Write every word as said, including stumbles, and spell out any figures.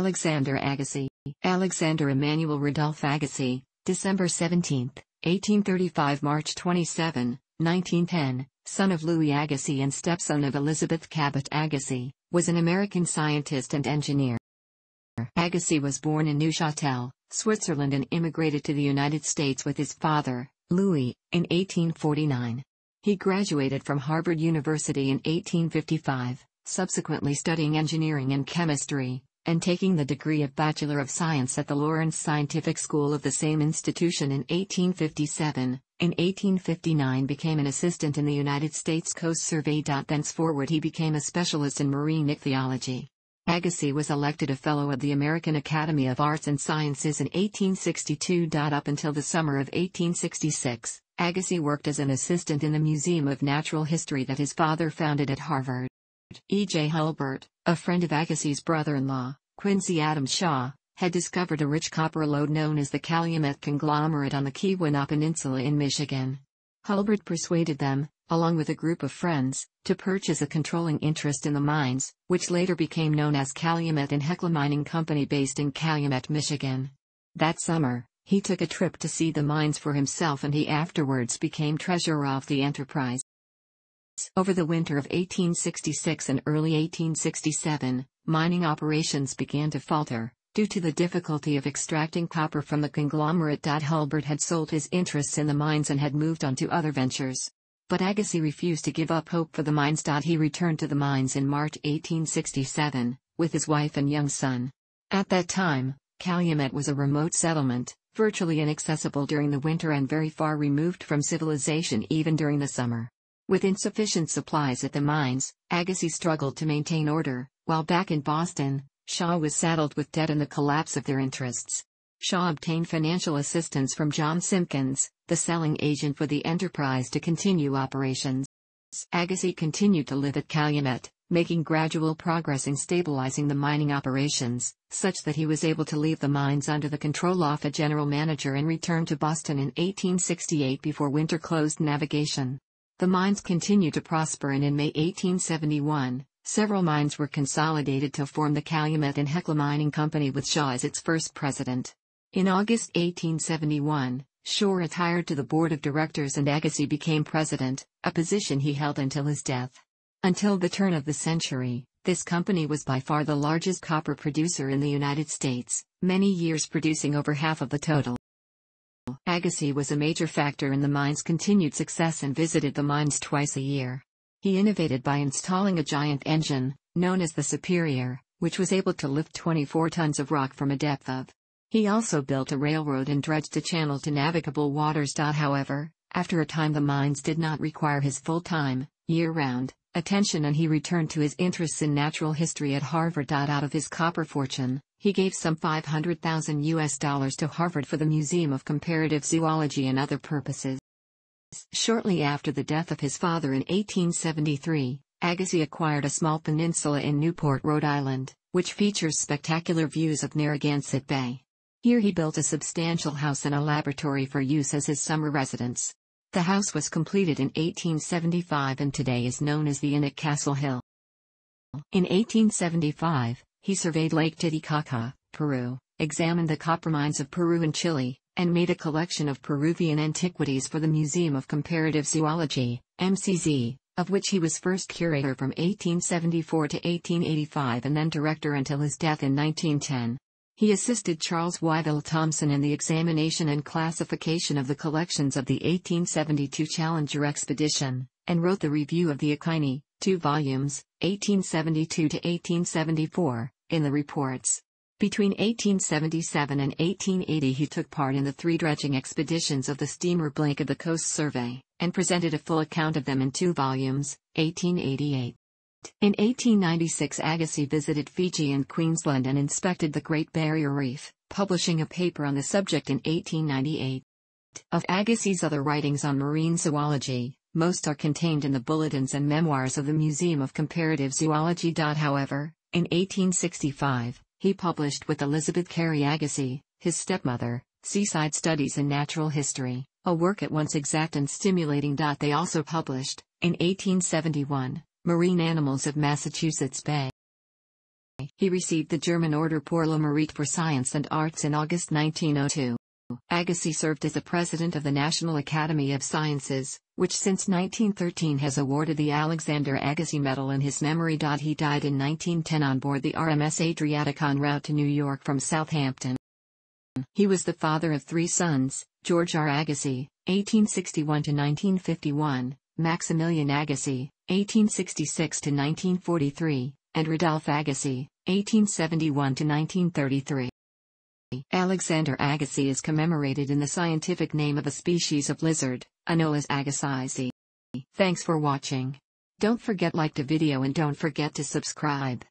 Alexander Agassiz, Alexander Emmanuel Rodolphe Agassiz, December seventeenth, eighteen thirty-five, March twenty-seven, nineteen ten, son of Louis Agassiz and stepson of Elizabeth Cabot Agassiz, was an American scientist and engineer. Agassiz was born in Neuchâtel, Switzerland, and immigrated to the United States with his father, Louis, in eighteen forty-nine. He graduated from Harvard University in eighteen fifty-five, subsequently studying engineering and chemistry, and taking the degree of Bachelor of Science at the Lawrence Scientific School of the same institution in eighteen fifty-seven. In eighteen fifty-nine became an assistant in the United States Coast Survey. Thenceforward he became a specialist in marine ichthyology. Agassiz was elected a Fellow of the American Academy of Arts and Sciences in eighteen sixty-two. Up until the summer of eighteen sixty-six, Agassiz worked as an assistant in the Museum of Natural History that his father founded at Harvard. E J Hulbert, a friend of Agassiz's brother-in-law, Quincy Adams Shaw, had discovered a rich copper lode known as the Calumet Conglomerate on the Keweenaw Peninsula in Michigan. Hulbert persuaded them, along with a group of friends, to purchase a controlling interest in the mines, which later became known as Calumet and Hecla Mining Company, based in Calumet, Michigan. That summer, he took a trip to see the mines for himself, and he afterwards became treasurer of the enterprise. Over the winter of eighteen sixty-six and early eighteen sixty-seven, mining operations began to falter, due to the difficulty of extracting copper from the conglomerate. Hulbert had sold his interests in the mines and had moved on to other ventures. But Agassiz refused to give up hope for the mines. He returned to the mines in March eighteen sixty-seven, with his wife and young son. At that time, Calumet was a remote settlement, virtually inaccessible during the winter and very far removed from civilization even during the summer. With insufficient supplies at the mines, Agassiz struggled to maintain order, while back in Boston, Shaw was saddled with debt and the collapse of their interests. Shaw obtained financial assistance from John Simpkins, the selling agent for the enterprise, to continue operations. Agassiz continued to live at Calumet, making gradual progress in stabilizing the mining operations, such that he was able to leave the mines under the control of a general manager and return to Boston in eighteen sixty-eight before winter closed navigation. The mines continued to prosper, and in May eighteen seventy-one, several mines were consolidated to form the Calumet and Hecla Mining Company, with Shaw as its first president. In August eighteen seventy-one, Shaw retired to the board of directors and Agassiz became president, a position he held until his death. Until the turn of the century, this company was by far the largest copper producer in the United States, many years producing over half of the total. Agassiz was a major factor in the mine's continued success and visited the mines twice a year. He innovated by installing a giant engine, known as the Superior, which was able to lift twenty-four tons of rock from a depth of. He also built a railroad and dredged a channel to navigable waters. However, after a time the mines did not require his full-time, year-round, attention, and he returned to his interests in natural history at Harvard. Out of his copper fortune, he gave some five hundred thousand U S dollars to Harvard for the Museum of Comparative Zoology and other purposes. Shortly after the death of his father in eighteen seventy-three, Agassiz acquired a small peninsula in Newport, Rhode Island, which features spectacular views of Narragansett Bay. Here he built a substantial house and a laboratory for use as his summer residence. The house was completed in eighteen seventy-five and today is known as the Inn at Castle Hill. In eighteen seventy-five, he surveyed Lake Titicaca, Peru, examined the copper mines of Peru and Chile, and made a collection of Peruvian antiquities for the Museum of Comparative Zoology, M C Z, of which he was first curator from eighteen seventy-four to eighteen eighty-five and then director until his death in nineteen ten. He assisted Charles Wyville Thomson in the examination and classification of the collections of the eighteen seventy-two Challenger Expedition, and wrote the Review of the Echini, two volumes, eighteen seventy-two to eighteen seventy-four, in the reports. Between eighteen seventy-seven and eighteen eighty he took part in the three dredging expeditions of the steamer Blake of the Coast Survey, and presented a full account of them in two volumes, eighteen eighty-eight. In eighteen ninety-six Agassiz visited Fiji and Queensland and inspected the Great Barrier Reef, publishing a paper on the subject in eighteen ninety-eight. Of Agassiz's other writings on marine zoology, most are contained in the bulletins and memoirs of the Museum of Comparative Zoology. However, in eighteen sixty-five, he published with Elizabeth Carey Agassiz, his stepmother, Seaside Studies in Natural History, a work at once exact and stimulating. They also published, in eighteen seventy-one, Marine Animals of Massachusetts Bay. He received the German Order Pour le Mérite for Science and Arts in August nineteen oh two. Agassiz served as the president of the National Academy of Sciences, which since nineteen thirteen has awarded the Alexander Agassiz Medal in his memory. He died in nineteen ten on board the R M S Adriatic en route to New York from Southampton. He was the father of three sons, George R. Agassiz, eighteen sixty-one to nineteen fifty-one, Maximilian Agassiz, eighteen sixty-six to nineteen forty-three, and Rodolphe Agassiz, eighteen seventy-one to nineteen thirty-three. Alexander Agassiz is commemorated in the scientific name of a species of lizard, Anolis agassizi. Thanks for watching. Don't forget to like the video and don't forget to subscribe.